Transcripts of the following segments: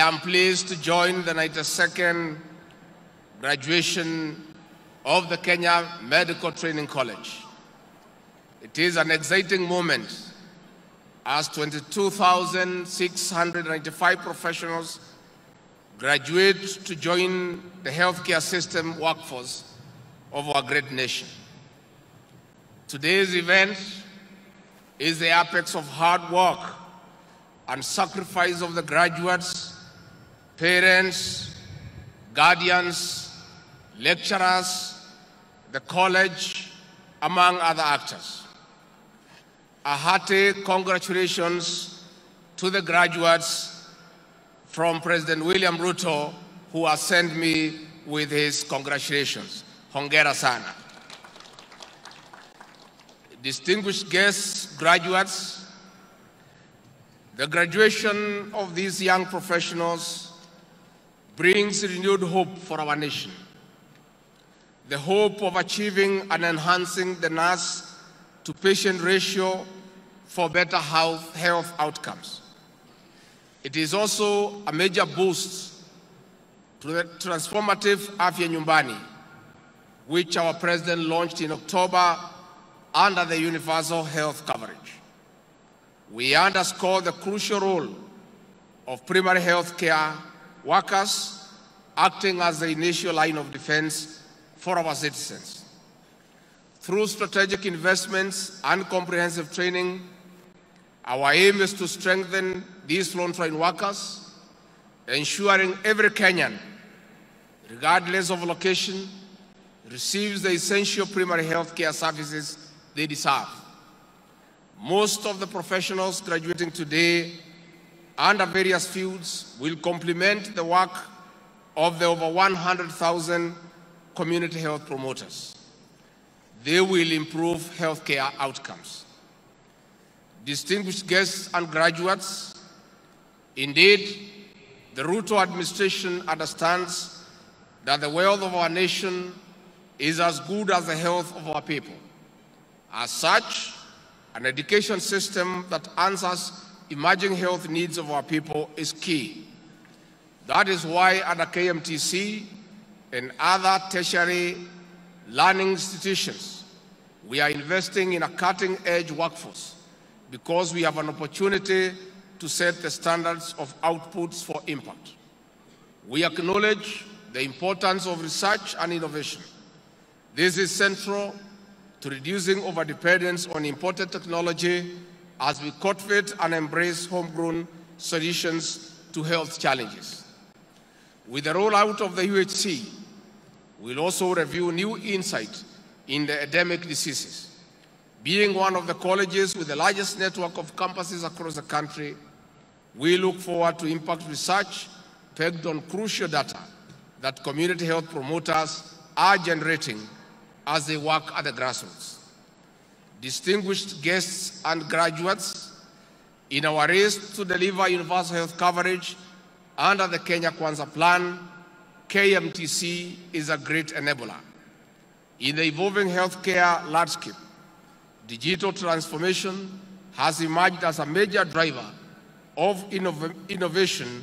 am pleased to join the 92nd graduation of the Kenya Medical Training College. It is an exciting moment as 22,695 professionals graduate to join the healthcare system workforce of our great nation. Today's event is the apex of hard work and sacrifice of the graduates, parents, guardians, lecturers, the college, among other actors. A hearty congratulations to the graduates from President William Ruto, who has sent me with his congratulations. Hongera sana. Distinguished guests, graduates, the graduation of these young professionals brings renewed hope for our nation. The hope of achieving and enhancing the nurse-to-patient ratio for better health outcomes. It is also a major boost to the transformative Afya Nyumbani, which our president launched in October under the universal health coverage. We underscore the crucial role of primary health care workers acting as the initial line of defense for our citizens. Through strategic investments and comprehensive training, our aim is to strengthen these frontline workers, ensuring every Kenyan, regardless of location, receives the essential primary health care services they deserve. Most of the professionals graduating today under various fields will complement the work of the over 100,000 community health promoters. They will improve healthcare outcomes. Distinguished guests and graduates, indeed, the Ruto administration understands that the wealth of our nation is as good as the health of our people. As such, an education system that answers emerging health needs of our people is key. That is why at the KMTC and other tertiary learning institutions, we are investing in a cutting-edge workforce because we have an opportunity to set the standards of outputs for impact. We acknowledge the importance of research and innovation. This is central to reducing overdependence on imported technology as we cultivate and embrace homegrown solutions to health challenges. With the rollout of the UHC, we'll also review new insight in the endemic diseases. Being one of the colleges with the largest network of campuses across the country, we look forward to impact research pegged on crucial data that community health promoters are generating as they work at the grassroots. Distinguished guests and graduates, in our race to deliver universal health coverage under the Kenya Kwanza plan, KMTC is a great enabler. In the evolving healthcare landscape, digital transformation has emerged as a major driver of innovation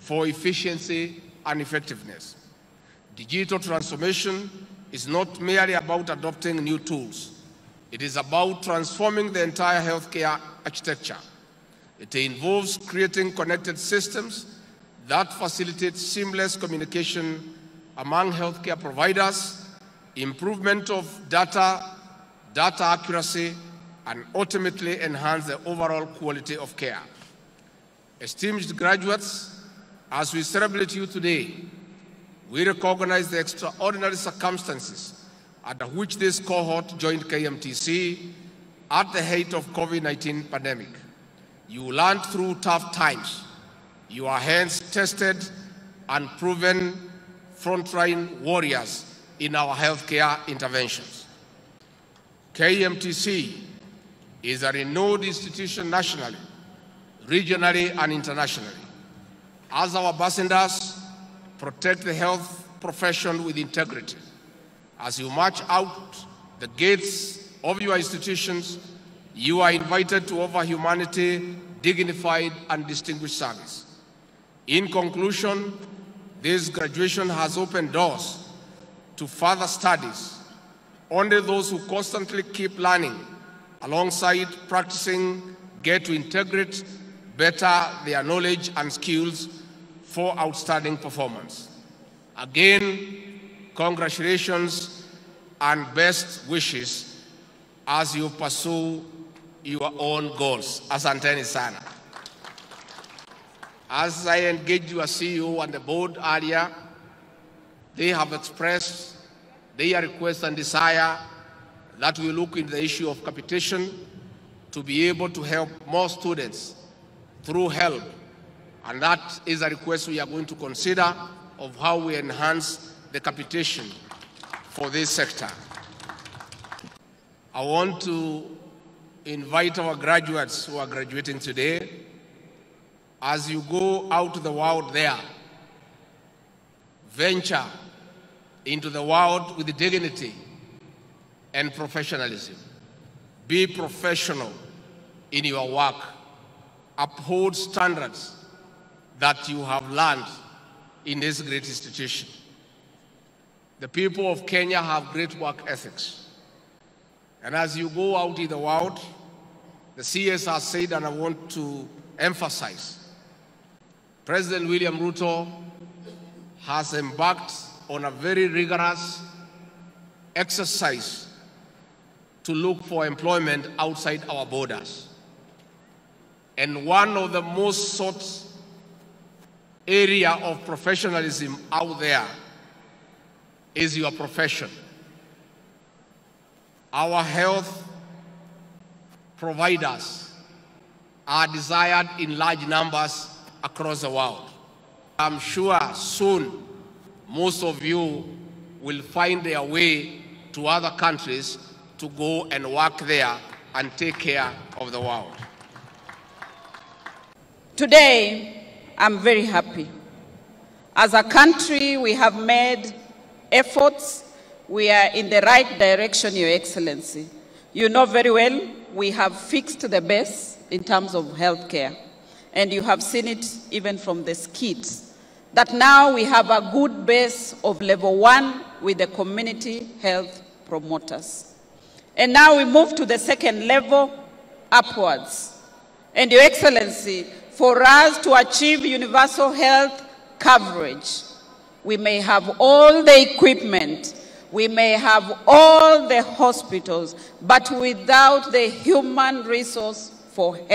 for efficiency and effectiveness. Digital transformation is not merely about adopting new tools. It is about transforming the entire healthcare architecture. It involves creating connected systems that facilitate seamless communication among healthcare providers, improvement of data accuracy, and ultimately enhance the overall quality of care. Esteemed graduates, as we celebrate you today, we recognize the extraordinary circumstances under which this cohort joined KMTC at the height of COVID-19 pandemic. You learned through tough times. You are hence tested and proven frontline warriors in our healthcare interventions. KMTC is a renowned institution nationally, regionally, and internationally. As our ambassadors, protect the health profession with integrity. As you march out the gates of your institutions, you are invited to offer humanity, dignified, and distinguished service. In conclusion, this graduation has opened doors to further studies. Only those who constantly keep learning alongside practicing get to integrate better their knowledge and skills for outstanding performance. Again, congratulations and best wishes as you pursue your own goals. Asanteni sana. As I engaged your CEO and the board earlier, they have expressed their request and desire that we look into the issue of capitation to be able to help more students through help. And that is a request we are going to consider of how we enhance the capitation for this sector. I want to invite our graduates who are graduating today, as you go out to the world there, venture into the world with dignity and professionalism. Be professional in your work. Uphold standards that you have learned in this great institution. The people of Kenya have great work ethics. And as you go out in the world, the CS has said, and I want to emphasize, President William Ruto has embarked on a very rigorous exercise to look for employment outside our borders. And one of the most sought area of professionalism out there is your profession. Our health providers are desired in large numbers across the world. I'm sure soon most of you will find their way to other countries to go and work there and take care of the world. Today, I'm very happy. As a country, we have made efforts. We are in the right direction, Your Excellency. You know very well we have fixed the base in terms of health care. And you have seen it even from the skits, that now we have a good base of level one with the community health promoters. And now we move to the second level upwards. And Your Excellency, for us to achieve universal health coverage, we may have all the equipment, we may have all the hospitals, but without the human resource for health.